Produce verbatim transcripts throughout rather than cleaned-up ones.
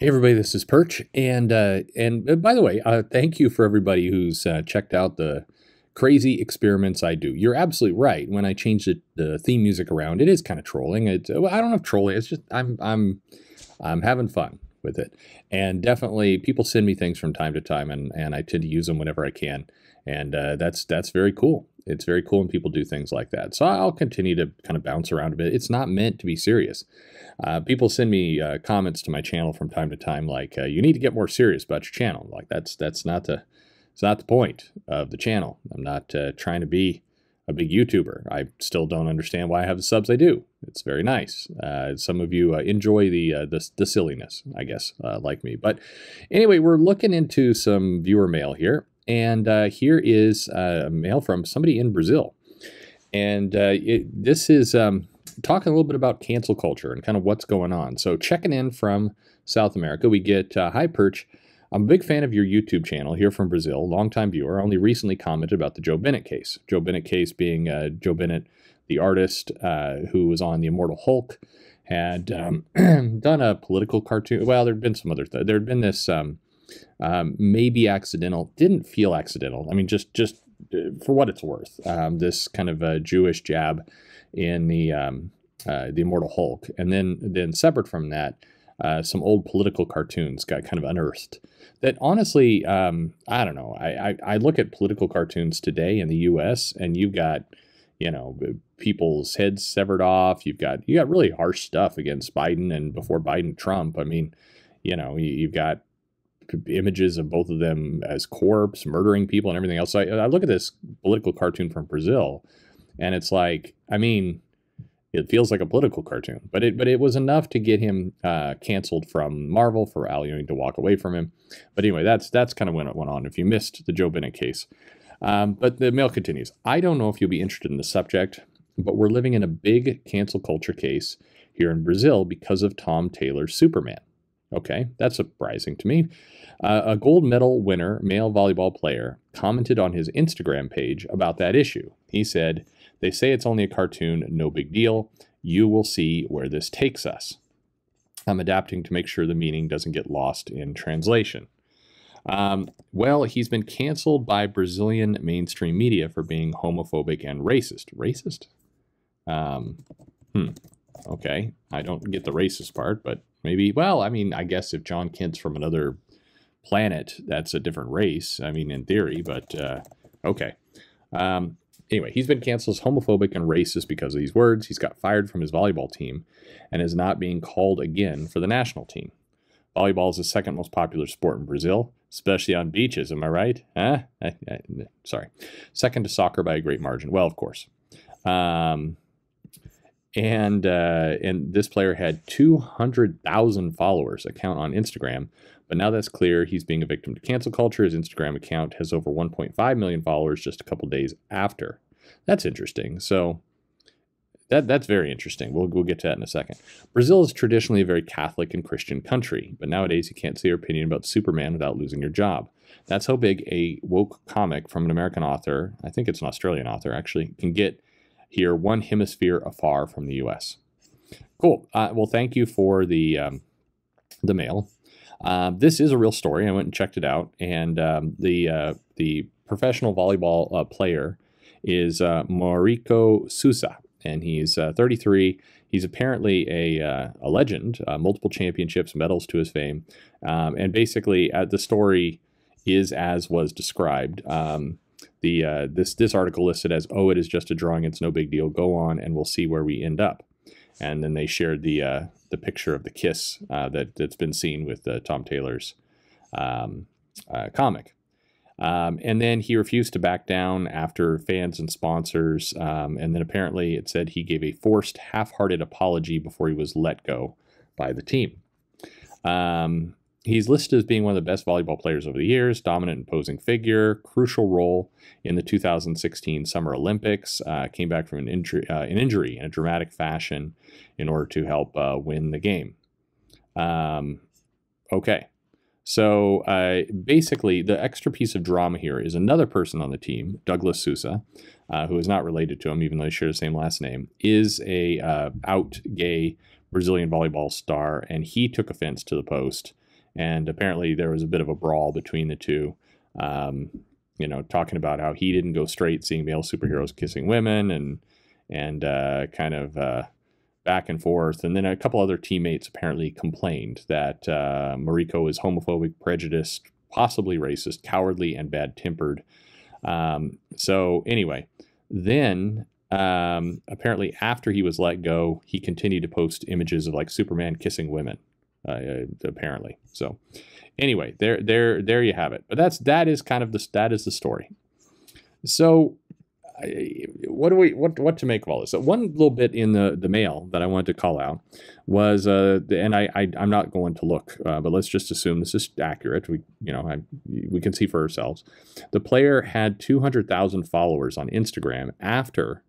Hey everybody, this is Perch, and uh, and by the way, uh, thank you for everybody who's uh, checked out the crazy experiments I do. You're absolutely right. When I changed the, the theme music around, it is kind of trolling. It's, well, I don't know if trolling. It's just I'm I'm I'm having fun with it, and definitely people send me things from time to time, and and I tend to use them whenever I can, and uh, that's that's very cool. It's very cool when people do things like that. So I'll continue to kind of bounce around a bit. It's not meant to be serious. Uh, people send me uh, comments to my channel from time to time, like uh, you need to get more serious about your channel. Like that's that's not the it's not the point of the channel. I'm not uh, trying to be a big YouTuber. I still don't understand why I have the subs I do. It's very nice. Uh, some of you uh, enjoy the, uh, the the silliness, I guess, uh, like me. But anyway, we're looking into some viewer mail here. And uh, here is a uh, mail from somebody in Brazil. And uh, it, this is um, talking a little bit about cancel culture and kind of what's going on. So checking in from South America, we get, uh, hi Perch, I'm a big fan of your YouTube channel here from Brazil, longtime viewer, only recently commented about the Joe Bennett case. Joe Bennett case being uh, Joe Bennett, the artist uh, who was on The Immortal Hulk, had um, done a political cartoon. Well, there'd been some other, th there'd been this... Um, Um, maybe accidental, didn't feel accidental. I mean, just just for what it's worth, um, this kind of a Jewish jab in the um, uh, the Immortal Hulk, and then then separate from that, uh, some old political cartoons got kind of unearthed. That honestly, um, I don't know. I, I I look at political cartoons today in the U S and you've got, you know, people's heads severed off. You've got you got really harsh stuff against Biden and before Biden, Trump. I mean, you know, you, you've got images of both of them as corpse murdering people and everything else. So I, I look at this political cartoon from Brazil and it's like, I mean, it feels like a political cartoon, but it, but it was enough to get him uh, canceled from Marvel for allowing to walk away from him. But anyway, that's, that's kind of when it went on, if you missed the Joe Bennett case. Um, but the mail continues. I don't know if you'll be interested in the subject, but we're living in a big cancel culture case here in Brazil because of Tom Taylor's Superman. Okay, that's surprising to me. Uh, a gold medal winner, male volleyball player, commented on his Instagram page about that issue. He said, they say it's only a cartoon, no big deal. You will see where this takes us. I'm adapting to make sure the meaning doesn't get lost in translation. Um, well, he's been canceled by Brazilian mainstream media for being homophobic and racist. Racist? Um, hmm. Okay, I don't get the racist part, but maybe, well, I mean, I guess if John Kent's from another planet, that's a different race. I mean, in theory, but uh, okay. Um, anyway, he's been canceled as homophobic and racist because of these words. He's got fired from his volleyball team and is not being called again for the national team. Volleyball is the second most popular sport in Brazil, especially on beaches. Am I right? Huh? I, I, sorry. Second to soccer by a great margin. Well, of course. Um... And uh, and this player had two hundred thousand followers account on Instagram. But now that's clear he's being a victim to cancel culture. His Instagram account has over one point five million followers just a couple days after. That's interesting. So that that's very interesting. We'll, we'll get to that in a second. Brazil is traditionally a very Catholic and Christian country. But nowadays you can't say your opinion about Superman without losing your job. That's how big a woke comic from an American author, I think it's an Australian author actually, can get here, one hemisphere afar from the U S Cool. Uh, well, thank you for the um, the mail. Uh, this is a real story. I went and checked it out, and um, the uh, the professional volleyball uh, player is uh, Mauricio Sousa, and he's uh, thirty-three. He's apparently a uh, a legend, uh, multiple championships, medals to his fame, um, and basically uh, the story is as was described. Um, The uh, this this article listed as, oh, it is just a drawing, it's no big deal, go on and we'll see where we end up. And then they shared the uh, the picture of the kiss uh, that, that's been seen with uh, Tom Taylor's um, uh, comic. Um, and then he refused to back down after fans and sponsors. Um, and then apparently it said he gave a forced half-hearted apology before he was let go by the team. Um, He's listed as being one of the best volleyball players over the years, dominant imposing figure, crucial role in the two thousand sixteen Summer Olympics, uh, came back from an injury, uh, an injury in a dramatic fashion in order to help uh, win the game. Um, okay, so uh, basically the extra piece of drama here is another person on the team, Douglas Sousa, uh, who is not related to him, even though they share the same last name, is a uh, out gay Brazilian volleyball star, and he took offense to the post And apparently there was a bit of a brawl between the two, um, you know, talking about how he didn't go straight seeing male superheroes kissing women and and uh, kind of uh, back and forth. And then a couple other teammates apparently complained that uh, Mauricio is homophobic, prejudiced, possibly racist, cowardly, and bad-tempered. Um, so anyway, then um, apparently after he was let go, he continued to post images of like Superman kissing women. Uh, apparently. So anyway, there, there, there you have it. But that's, that is kind of the, that is the story. So I, what do we, what, what to make of all this? So one little bit in the, the mail that I wanted to call out was, uh, and I, I I'm not going to look, uh, but let's just assume this is accurate. We, you know, I, we can see for ourselves. The player had two hundred thousand followers on Instagram after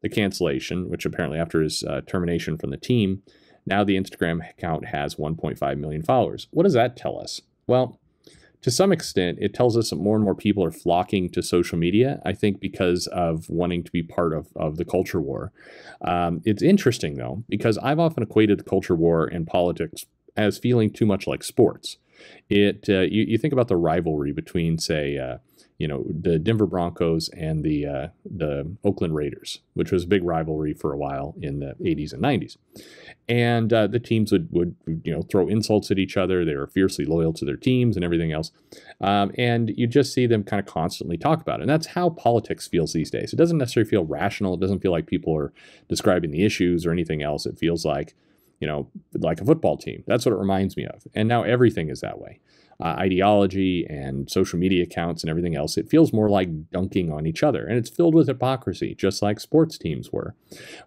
the cancellation, which apparently after his uh, termination from the team. Now the Instagram account has one point five million followers. What does that tell us? Well, to some extent, it tells us that more and more people are flocking to social media, I think because of wanting to be part of, of the culture war. Um, it's interesting, though, because I've often equated the culture war and politics as feeling too much like sports. It uh, you, you think about the rivalry between, say, uh, you know, the Denver Broncos and the uh, the Oakland Raiders, which was a big rivalry for a while in the eighties and nineties. And uh, the teams would, would, you know, throw insults at each other. They were fiercely loyal to their teams and everything else. Um, and you just see them kind of constantly talk about it. And that's how politics feels these days. It doesn't necessarily feel rational. It doesn't feel like people are describing the issues or anything else. It feels like, you know, like a football team. That's what it reminds me of. And now everything is that way. Uh, ideology and social media accounts and everything else, it feels more like dunking on each other. And it's filled with hypocrisy, just like sports teams were.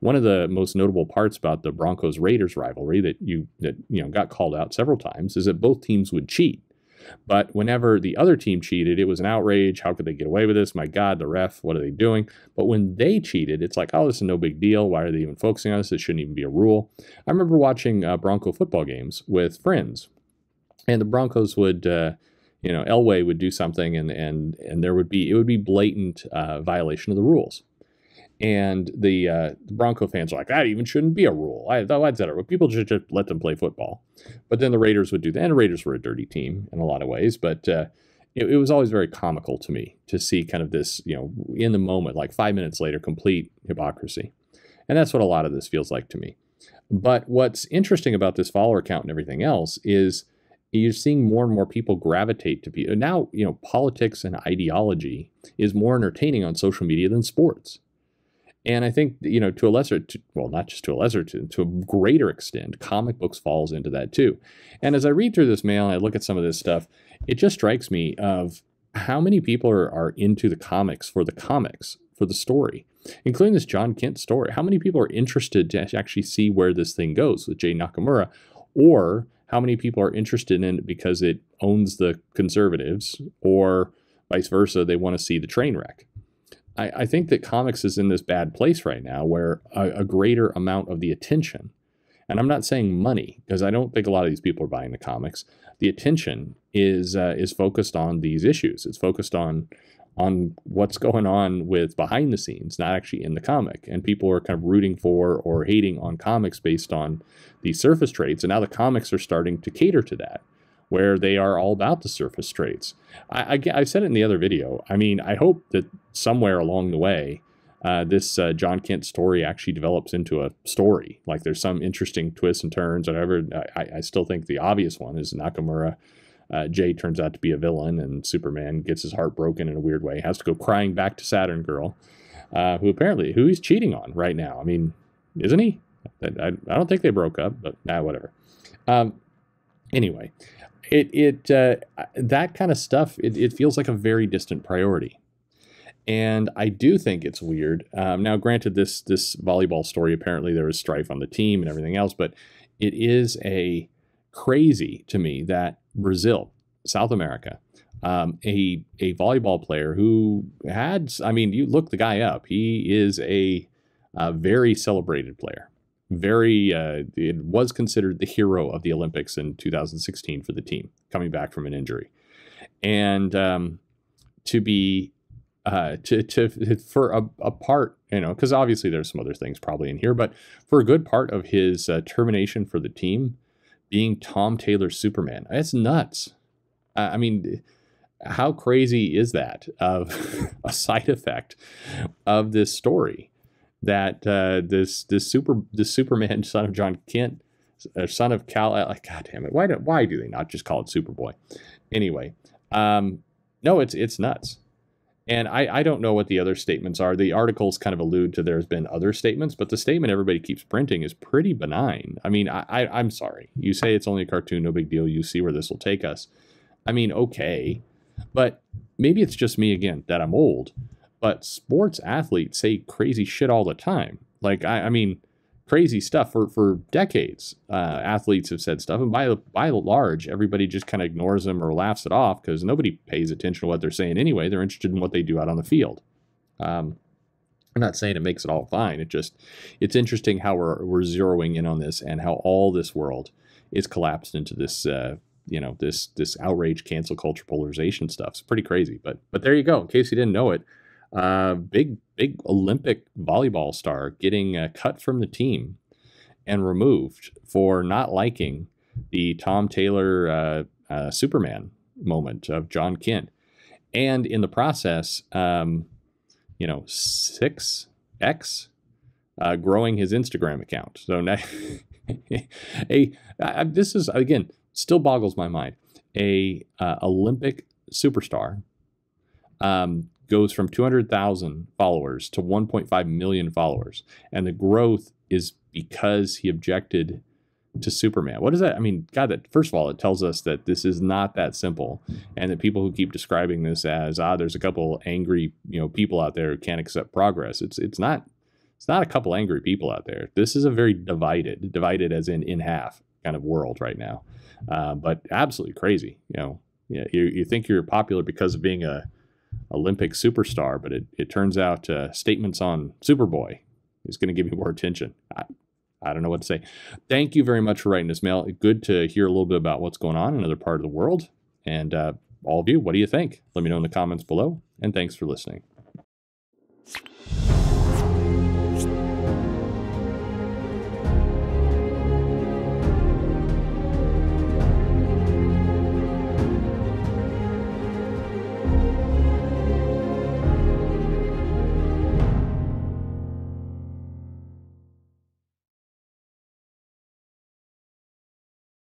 One of the most notable parts about the Broncos-Raiders rivalry that you that you know got called out several times is that both teams would cheat. But whenever the other team cheated, it was an outrage. How could they get away with this? My God, the ref, what are they doing? But when they cheated, it's like, oh, this is no big deal. Why are they even focusing on this? It shouldn't even be a rule. I remember watching uh, Bronco football games with friends. And the Broncos would, uh, you know, Elway would do something, and and and there would be it would be blatant uh, violation of the rules. And the, uh, the Bronco fans are like, that even shouldn't be a rule. I thought that's better. People should just let them play football. But then the Raiders would do that. And the Raiders were a dirty team in a lot of ways, but uh, it, it was always very comical to me to see kind of this, you know, in the moment, like five minutes later, complete hypocrisy. And that's what a lot of this feels like to me. But what's interesting about this follower count and everything else is, you're seeing more and more people gravitate to people. Now, you know, politics and ideology is more entertaining on social media than sports. And I think, you know, to a lesser, to, well, not just to a lesser, to, to a greater extent, comic books falls into that too. And as I read through this mail and I look at some of this stuff, it just strikes me of how many people are, are into the comics for the comics, for the story, including this John Kent story. How many people are interested to actually see where this thing goes with Jay Nakamura, or how many people are interested in it because it owns the conservatives, or vice versa, they want to see the train wreck. I, I think that comics is in this bad place right now where a, a greater amount of the attention, and I'm not saying money, because I don't think a lot of these people are buying the comics, the attention is uh, is focused on these issues. It's focused on, on what's going on with behind the scenes, not actually in the comic. And people are kind of rooting for or hating on comics based on these surface traits. And now the comics are starting to cater to that, where they are all about the surface traits. I, I, I said it in the other video. I mean, I hope that somewhere along the way, uh, this uh, John Kent story actually develops into a story. Like there's some interesting twists and turns, whatever. I, I still think the obvious one is Nakamura. Uh, Jay turns out to be a villain, and Superman gets his heart broken in a weird way. He has to go crying back to Saturn Girl, uh, who apparently, who he's cheating on right now. I mean, isn't he? I, I don't think they broke up, but nah, whatever. Um, anyway, it it uh, that kind of stuff, it, it feels like a very distant priority. And I do think it's weird. Um, now, granted, this this volleyball story, apparently there was strife on the team and everything else, but it is a crazy to me that Brazil, South America, um, a a volleyball player who had, I mean, you look the guy up. He is a, a very celebrated player. Very, uh, it was considered the hero of the Olympics in two thousand sixteen for the team, coming back from an injury, and um, to be uh, to to for a, a part, you know, because obviously there's some other things probably in here, but for a good part of his uh, termination for the team. being Tom Taylor's Superman. It's nuts. I mean, how crazy is that of a side effect of this story that uh, this this super this Superman, son of John Kent, uh, son of Kal-El. God damn it! Why do why do they not just call it Superboy? Anyway, um, no, it's it's nuts. And I, I don't know what the other statements are. The articles kind of allude to there's been other statements, but the statement everybody keeps printing is pretty benign. I mean, I, I, I'm sorry. You say it's only a cartoon, no big deal. You see where this will take us. I mean, okay, but maybe it's just me again that I'm old, but sports athletes say crazy shit all the time. Like, I, I mean, crazy stuff for, for decades. Uh, athletes have said stuff, and by, by large, everybody just kind of ignores them or laughs it off because nobody pays attention to what they're saying anyway. They're interested in what they do out on the field. Um, I'm not saying it makes it all fine. It just, it's interesting how we're, we're zeroing in on this and how all this world is collapsed into this, uh, you know, this, this outrage, cancel culture, polarization stuff. It's pretty crazy, but, but there you go. In case you didn't know it, uh, big, big Olympic volleyball star getting uh, cut from the team and removed for not liking the Tom Taylor, uh, uh, Superman moment of John Kent. And in the process, um, you know, six X, uh, growing his Instagram account. So now a, I, this is, again, still boggles my mind. A uh, Olympic superstar um, goes from two hundred thousand followers to one point five million followers. And the growth is because he objected to Superman. What is that? I mean, God, that, first of all, it tells us that this is not that simple. And that people who keep describing this as, ah, there's a couple angry, you know, people out there who can't accept progress. It's, it's not, it's not a couple angry people out there. This is a very divided, divided as in in half kind of world right now. Uh, but absolutely crazy. You know, you, you think you're popular because of being a Olympic superstar, but it, it turns out uh, statements on Superboy is going to give you more attention. I, I don't know what to say. Thank you very much for writing this mail. Good to hear a little bit about what's going on in another part of the world. And uh, all of you, what do you think? Let me know in the comments below. And thanks for listening.